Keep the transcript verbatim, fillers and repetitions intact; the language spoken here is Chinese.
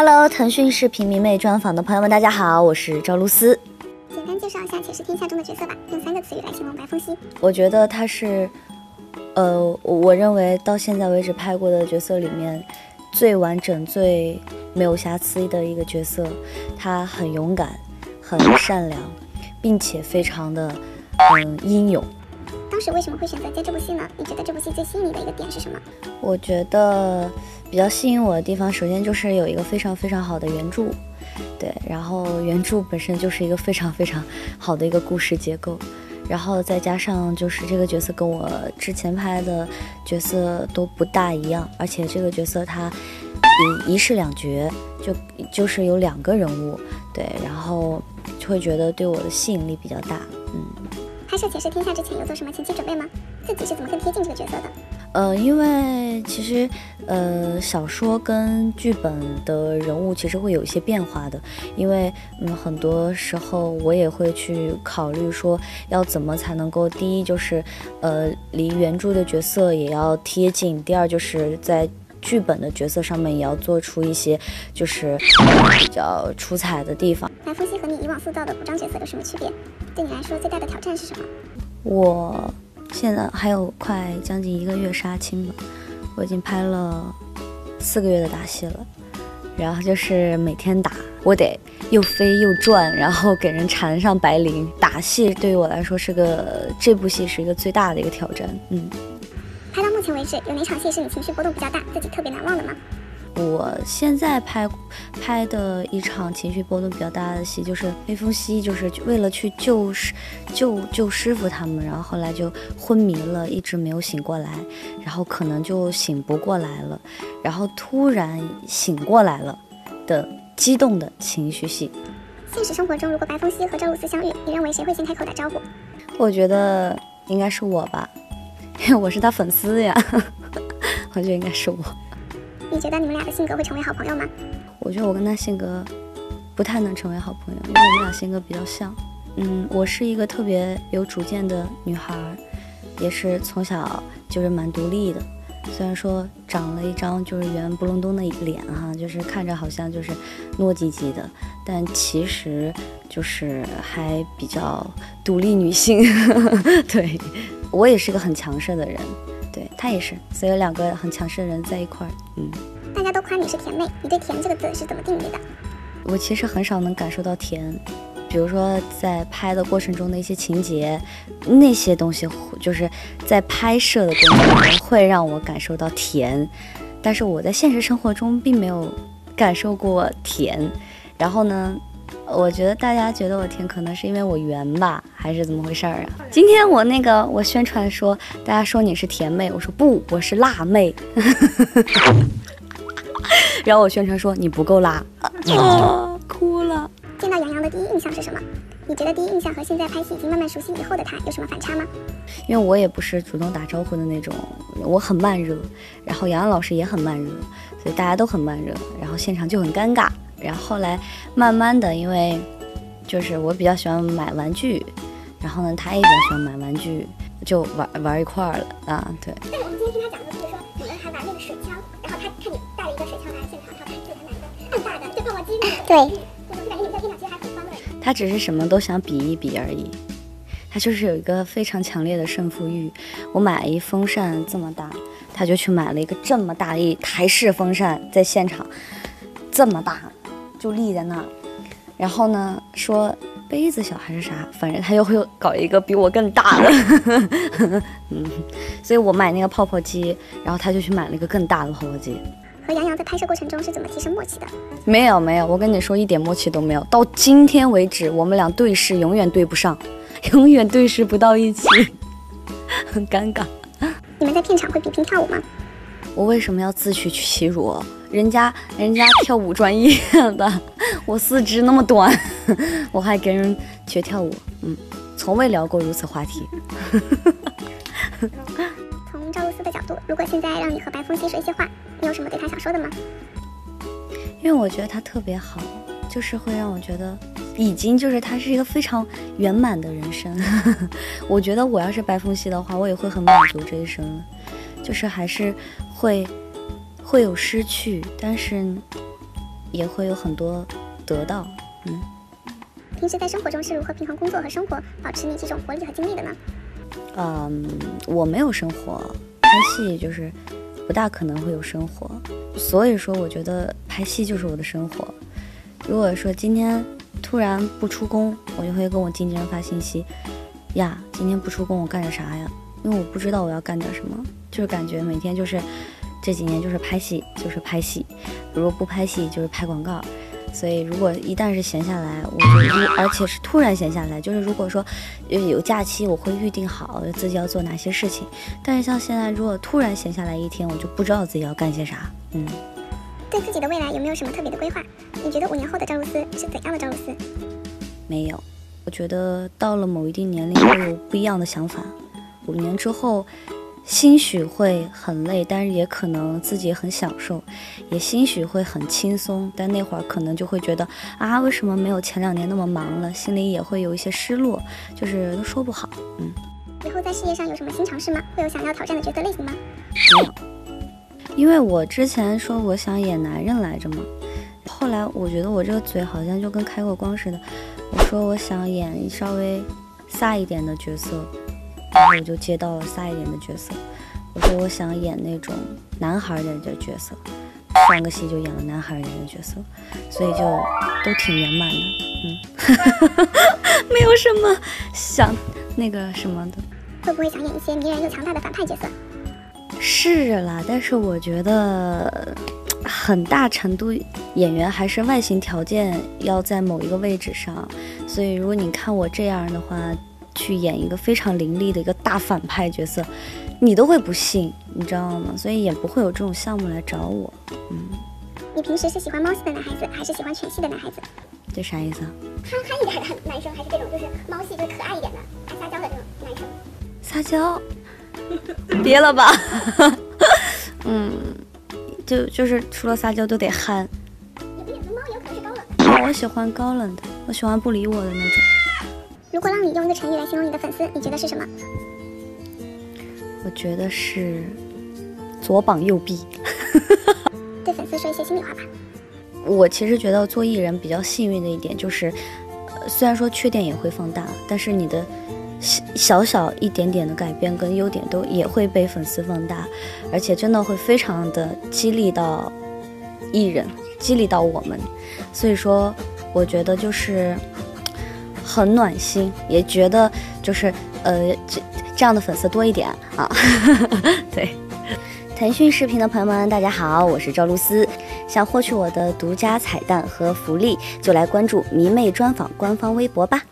Hello， 腾讯视频迷妹专访的朋友们，大家好，我是赵露思。简单介绍一下《且试天下》中的角色吧，用三个词语来形容白凤熙。我觉得她是，呃，我认为到现在为止拍过的角色里面最完整、最没有瑕疵的一个角色。她很勇敢，很善良，并且非常的嗯英勇。当时为什么会选择接这部戏呢？你觉得这部戏最吸引你的一个点是什么？我觉得比较吸引我的地方，首先就是有一个非常非常好的原著，对，然后原著本身就是一个非常非常好的一个故事结构，然后再加上就是这个角色跟我之前拍的角色都不大一样，而且这个角色他一一式两角，就就是有两个人物，对，然后就会觉得对我的吸引力比较大，嗯。拍摄《且试天下》之前有做什么前期准备吗？自己是怎么更贴近这个角色的？呃，因为其实呃小说跟剧本的人物其实会有一些变化的，因为嗯很多时候我也会去考虑说要怎么才能够，第一就是呃离原著的角色也要贴近，第二就是在剧本的角色上面也要做出一些就是比较出彩的地方。白凤熙和你以往塑造的古装角色有什么区别？对你来说最大的挑战是什么？我现在还有快将近一个月杀青了，我已经拍了四个月的打戏了，然后就是每天打，我得又飞又转，然后给人缠上白绫。打戏对于我来说是个这部戏是一个最大的一个挑战，嗯。拍到目前为止，有哪场戏是你情绪波动比较大，自己特别难忘的吗？我现在拍拍的一场情绪波动比较大的戏，就是黑风熙，就是为了去救救救师傅他们，然后后来就昏迷了，一直没有醒过来，然后可能就醒不过来了，然后突然醒过来了的激动的情绪戏。现实生活中，如果白凤熙和赵露思相遇，你认为谁会先开口打招呼？我觉得应该是我吧，因为我是他粉丝呀，我觉得应该是我。你觉得你们俩的性格会成为好朋友吗？我觉得我跟他性格不太能成为好朋友，因为我们俩性格比较像。嗯，我是一个特别有主见的女孩，也是从小就是蛮独立的。虽然说长了一张就是圆不隆咚的脸哈，就是看着好像就是糯唧唧的，但其实就是还比较独立女性。对，我也是一个很强势的人。对，他也是，所以两个很强势的人在一块儿，嗯。大家都夸你是甜妹，你对甜这个字是怎么定义的？我其实很少能感受到甜，比如说在拍的过程中的一些情节，那些东西就是在拍摄的过程中会让我感受到甜，但是我在现实生活中并没有感受过甜。然后呢？我觉得大家觉得我甜，可能是因为我圆吧，还是怎么回事儿啊？今天我那个我宣传说，大家说你是甜妹，我说不，我是辣妹。然后我宣传说你不够辣，啊，哭了。见到杨洋的第一印象是什么？你觉得第一印象和现在拍戏已经慢慢熟悉以后的他有什么反差吗？因为我也不是主动打招呼的那种，我很慢热，然后杨洋老师也很慢热，所以大家都很慢热，然后现场就很尴尬。然后后来慢慢的，因为就是我比较喜欢买玩具，然后呢他也比较喜欢买玩具，就玩玩一块儿了啊。对，但是我们今天听他讲的，比如说你们还拿那个水枪，然后他看你带了一个水枪来现场，他看对他拿一个暗大的，就跟我机灵的，对，我感觉你们在现场其实还很欢乐。他只是什么都想比一比而已，他就是有一个非常强烈的胜负欲。我买一风扇这么大，他就去买了一个这么大的一台式风扇，在现场这么大。就立在那儿，然后呢说杯子小还是啥，反正他又会搞一个比我更大的。嗯，所以我买那个泡泡机，然后他就去买了一个更大的泡泡机。和杨洋在拍摄过程中是怎么提升默契的？没有没有，我跟你说一点默契都没有，到今天为止我们俩对视永远对不上，永远对视不到一起，很尴尬。你们在片场会比拼跳舞吗？我为什么要自取其辱？人家人家跳舞专业的，我四肢那么短，我还跟人学跳舞，嗯，从未聊过如此话题。从赵露思的角度，如果现在让你和白凤熙说一些话，你有什么对她想说的吗？因为我觉得她特别好，就是会让我觉得，已经就是她是一个非常圆满的人生。我觉得我要是白凤熙的话，我也会很满足这一生。就是还是会会有失去，但是也会有很多得到。嗯，平时在生活中是如何平衡工作和生活，保持你这种活力和精力的呢？嗯，我没有生活，拍戏就是不大可能会有生活，所以说我觉得拍戏就是我的生活。如果说今天突然不出工，我就会跟我经纪人发信息呀，今天不出工我干点啥呀？因为我不知道我要干点什么，就是感觉每天就是这几年就是拍戏就是拍戏，如果不拍戏就是拍广告。所以如果一旦是闲下来，我就而且是突然闲下来，就是如果说有假期我会预定好自己要做哪些事情，但是像现在如果突然闲下来一天，我就不知道自己要干些啥。嗯，对自己的未来有没有什么特别的规划？你觉得五年后的赵露思是怎样的赵露思？没有，我觉得到了某一定年龄会有不一样的想法。五年之后兴许会很累，但是也可能自己很享受，也兴许会很轻松，但那会儿可能就会觉得啊，为什么没有前两年那么忙了，心里也会有一些失落，就是都说不好。嗯，以后在事业上有什么新尝试吗？会有想要挑战的角色类型吗？没有，因为我之前说我想演男人来着嘛，后来我觉得我这个嘴好像就跟开过光似的，我说我想演稍微飒一点的角色，然后我就接到了飒一点的角色。我说我想演那种男孩的这角色，上个戏就演了男孩的角色，所以就都挺圆满的。嗯，没有什么想那个什么的。会不会想演一些迷人又强大的反派角色？是啦，但是我觉得很大程度演员还是外形条件要在某一个位置上，所以如果你看我这样的话，去演一个非常凌厉的一个大反派角色，你都会不信，你知道吗？所以也不会有这种项目来找我。嗯，你平时是喜欢猫系的男孩子，还是喜欢犬系的男孩子？这啥意思啊？憨憨一点的男生，还是这种就是猫系就是可爱一点的、爱撒娇的这种男生？撒娇？别了吧。嗯，就就是除了撒娇都得憨。也不一定，猫有可能是高冷的。我喜欢高冷的，我喜欢不理我的那种。如果让你用一个成语来形容你的粉丝，你觉得是什么？我觉得是左膀右臂。对粉丝说一些心里话吧。我其实觉得做艺人比较幸运的一点就是、呃、虽然说缺点也会放大，但是你的小小一点点的改变跟优点都也会被粉丝放大，而且真的会非常的激励到艺人，激励到我们。所以说我觉得就是很暖心，也觉得就是呃这这样的粉丝多一点啊。对，腾讯视频的朋友们大家好，我是赵露思。想获取我的独家彩蛋和福利，就来关注迷妹专访官方微博吧。